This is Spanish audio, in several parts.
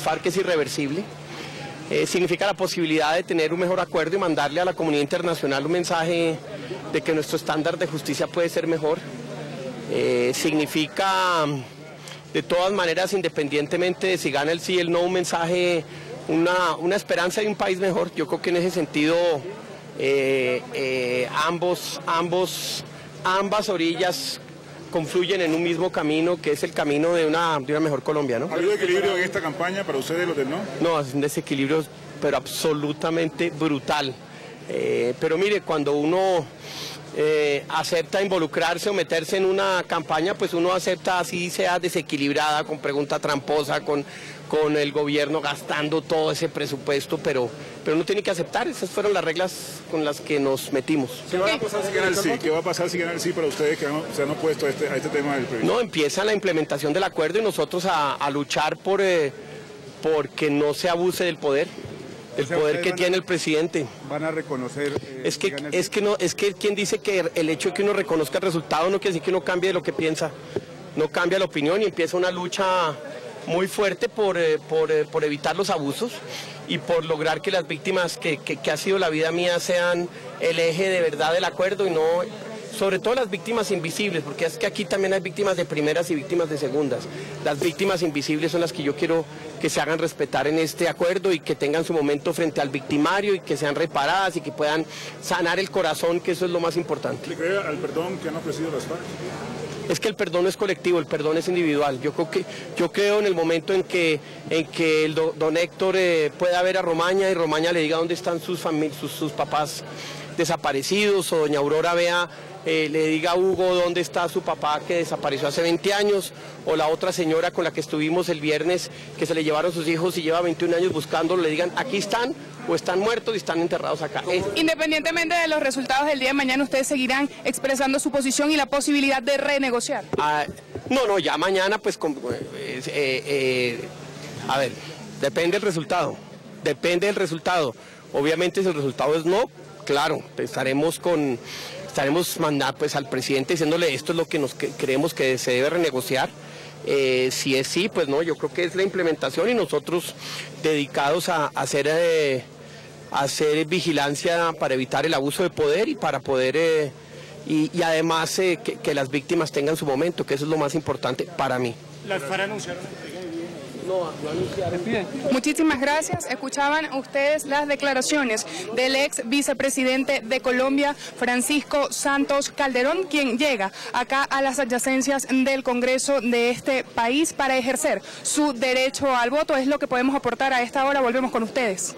FARC es irreversible, significa la posibilidad de tener un mejor acuerdo y mandarle a la comunidad internacional un mensaje de que nuestro estándar de justicia puede ser mejor, significa de todas maneras, independientemente de si gana el sí o el no, un mensaje, una esperanza de un país mejor. Yo creo que en ese sentido ambas orillas confluyen en un mismo camino, que es el camino de una mejor Colombia, ¿no? ¿Ha habido equilibrio en esta campaña para ustedes, los del no? No, es un desequilibrio, pero absolutamente brutal. Pero mire, cuando uno acepta involucrarse o meterse en una campaña, pues uno acepta, así sea desequilibrada, con pregunta tramposa, con el gobierno gastando todo ese presupuesto, pero uno tiene que aceptar. Esas fueron las reglas con las que nos metimos. ¿Qué va a pasar si gana el sí? ¿Qué va a pasar si gana el sí para ustedes que se han opuesto a este tema del proyecto? No, empieza la implementación del acuerdo y nosotros a luchar porque no se abuse del poder. El poder que tiene el presidente. Van a reconocer. Es que quien dice que el hecho de que uno reconozca el resultado no quiere decir que uno cambie lo que piensa, no cambia la opinión, y empieza una lucha muy fuerte por evitar los abusos y por lograr que las víctimas que ha sido la vida mía sean el eje de verdad del acuerdo, y no, sobre todo, las víctimas invisibles, porque es que aquí también hay víctimas de primeras y víctimas de segundas. Las víctimas invisibles son las que yo quiero que se hagan respetar en este acuerdo y que tengan su momento frente al victimario y que sean reparadas y que puedan sanar el corazón, que eso es lo más importante. ¿Le cree al perdón que han ofrecido las FARC? Es que el perdón no es colectivo, el perdón es individual. Yo creo en el momento en que el don Héctor pueda ver a Romaña y Romaña le diga dónde están sus papás desaparecidos, o doña Aurora vea, le diga a Hugo dónde está su papá que desapareció hace 20 años, o la otra señora con la que estuvimos el viernes que se le llevaron sus hijos y lleva 21 años buscándolo, le digan aquí están, o están muertos y están enterrados acá. Independientemente de los resultados del día de mañana, ustedes seguirán expresando su posición y la posibilidad de renegociar. No, ya mañana pues a ver, depende del resultado, obviamente si el resultado es no, claro, estaremos mandando pues al presidente diciéndole esto es lo que creemos que se debe renegociar. Si es sí, pues no, yo creo que es la implementación, y nosotros dedicados a hacer vigilancia para evitar el abuso de poder y para poder y además que las víctimas tengan su momento, que eso es lo más importante para mí. ¿Las FARC anunciaron? Muchísimas gracias. Escuchaban ustedes las declaraciones del ex vicepresidente de Colombia, Francisco Santos Calderón, quien llega acá a las adyacencias del Congreso de este país para ejercer su derecho al voto. Es lo que podemos aportar a esta hora. Volvemos con ustedes.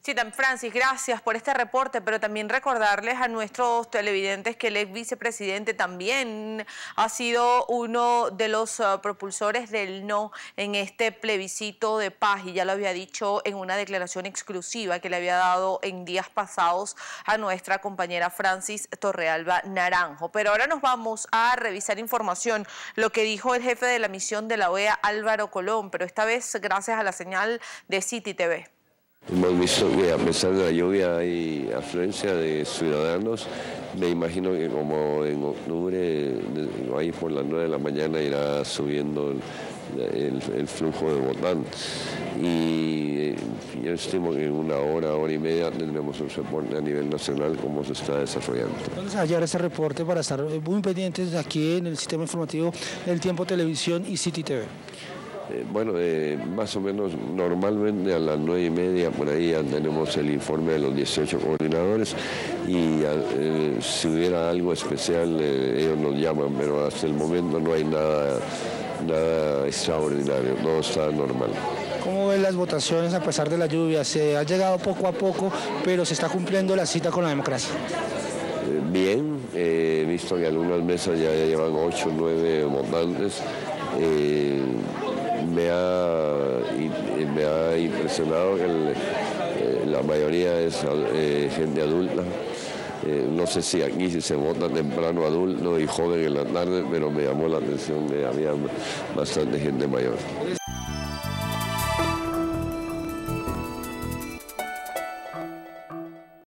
Sí, Francis, gracias por este reporte, pero también recordarles a nuestros televidentes que el ex vicepresidente también ha sido uno de los propulsores del no en este plebiscito de paz, y ya lo había dicho en una declaración exclusiva que le había dado en días pasados a nuestra compañera Francis Torrealba Naranjo. Pero ahora nos vamos a revisar información, lo que dijo el jefe de la misión de la OEA, Álvaro Colom, pero esta vez gracias a la señal de City TV. Hemos visto que a pesar de la lluvia hay afluencia de ciudadanos. Me imagino que como en octubre, ahí por las 9 de la mañana irá subiendo el flujo de votantes. Y yo estimo que en una hora, hora y media tendremos un reporte a nivel nacional cómo se está desarrollando. Vamos a hallar ese reporte para estar muy pendientes aquí en el sistema informativo El Tiempo Televisión y City TV. Bueno, más o menos normalmente a las 9:30 por ahí ya tenemos el informe de los 18 coordinadores, y si hubiera algo especial ellos nos llaman, pero hasta el momento no hay nada extraordinario, todo está normal. ¿Cómo ven las votaciones a pesar de la lluvia? Se ha llegado poco a poco, pero se está cumpliendo la cita con la democracia. Bien, he visto que algunas mesas ya llevan 8 o 9 votantes. Me ha impresionado que la mayoría es gente adulta. No sé si aquí se vota temprano adulto y joven en la tarde, pero me llamó la atención que había bastante gente mayor.